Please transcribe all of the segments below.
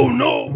Oh no!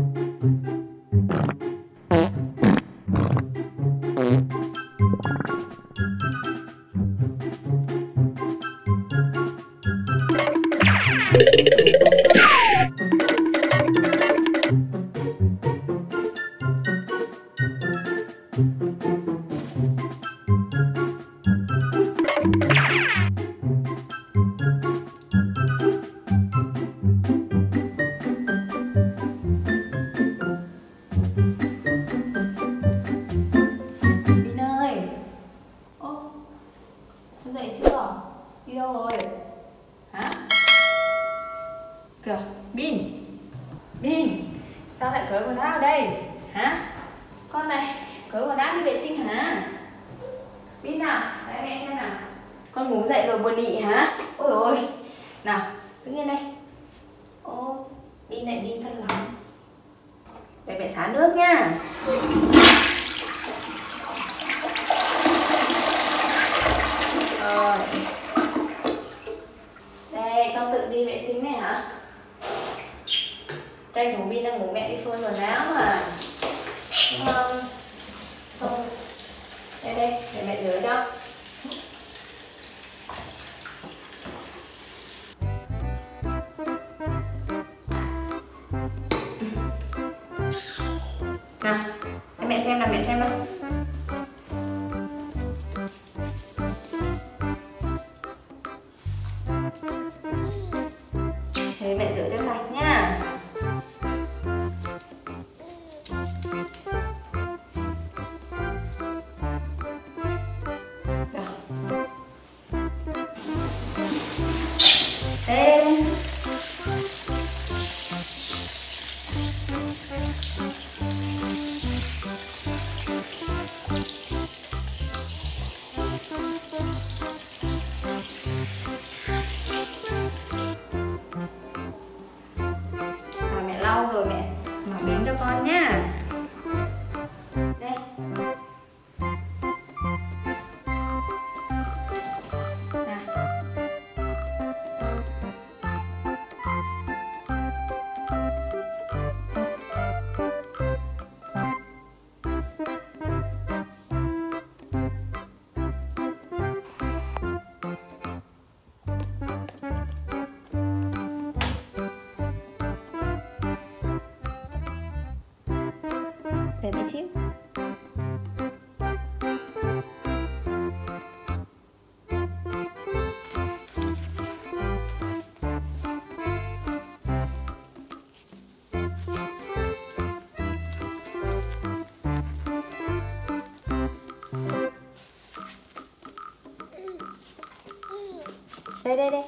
Đây đây đây,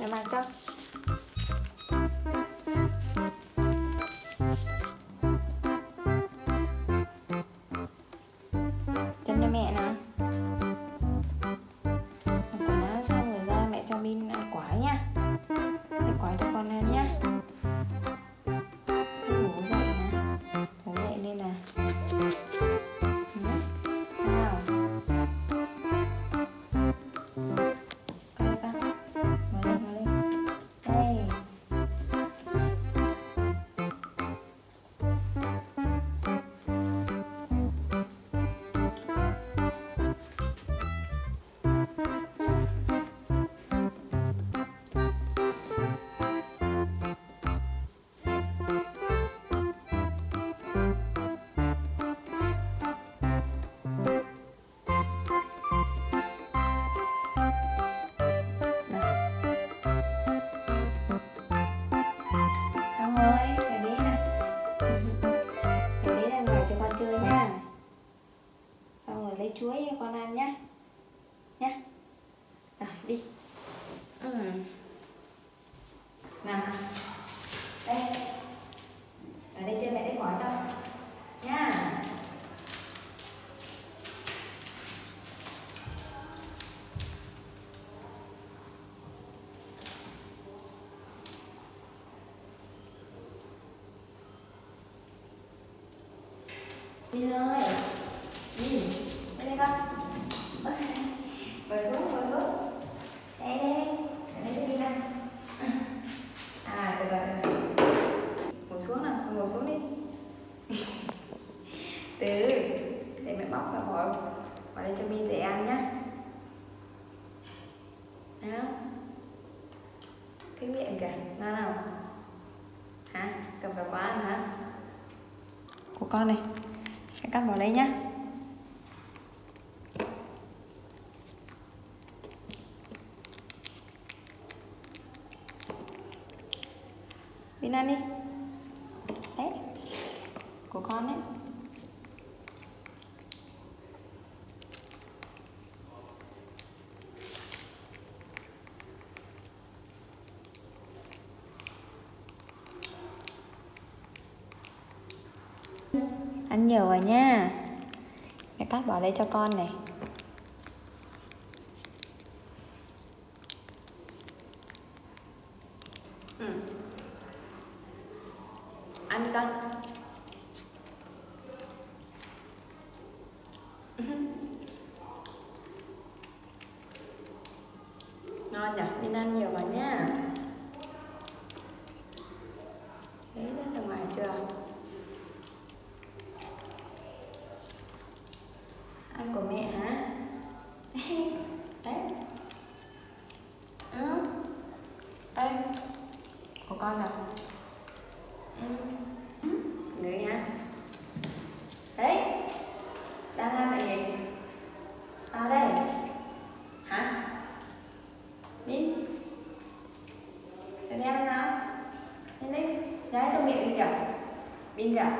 mẹ mặc cho. Chăm cho mẹ nào. Mặc quần áo xong rồi ra mẹ cho Bin ăn quả nha. Mẹ quả cho con ăn nha. Ngủ dậy nè, ngủ dậy lên nè. Bin ơi, Bin, đây con. Bỏ xuống, đây đây đây, để đây cho Bin ăn. À, được rồi, bỏ xuống nào. cho Bin để ăn nhá. Đó. Cái miệng kìa, nó nào? Hả? Cầm cả quá ăn hả? Của con này. Hãy cắt vào đây nhá. Bin ăn đi. Đấy. Của con đấy. Ăn nhiều rồi nha. Mẹ cắt bỏ đây cho con này. Ăn đi con. Ngon nhỉ, Bin ăn nhiều vào nha. Đấy, rất là ngoài chưa? Ăn của mẹ hả? Đấy. Ê, của con nào? Người hả? Đấy. Đang ăn cái gì? Sao đây? Hả? Đi. Để ăn nào. Đi đi. Đấy, cho miệng đi kìa. Bin kìa.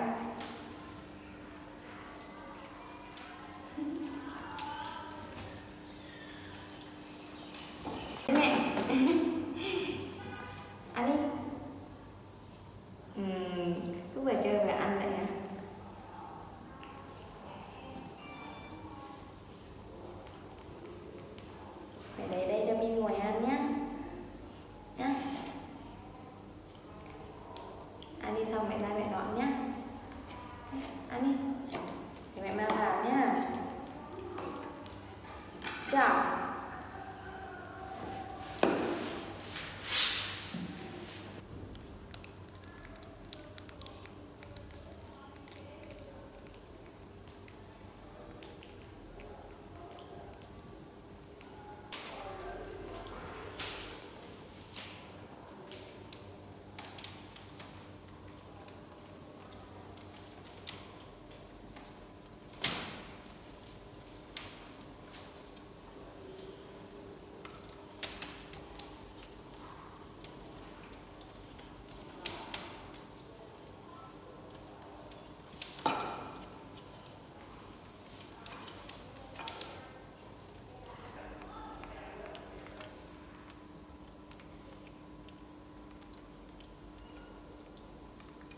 Ăn đi. Lúc vừa chơi vừa ăn vậy hả? Phải để đây cho Bin ngồi ăn nhá. Nhá. Ăn đi xong mẹ ra mẹ dọn nhá. Ăn đi. Để mẹ mang vào nhá. Chào.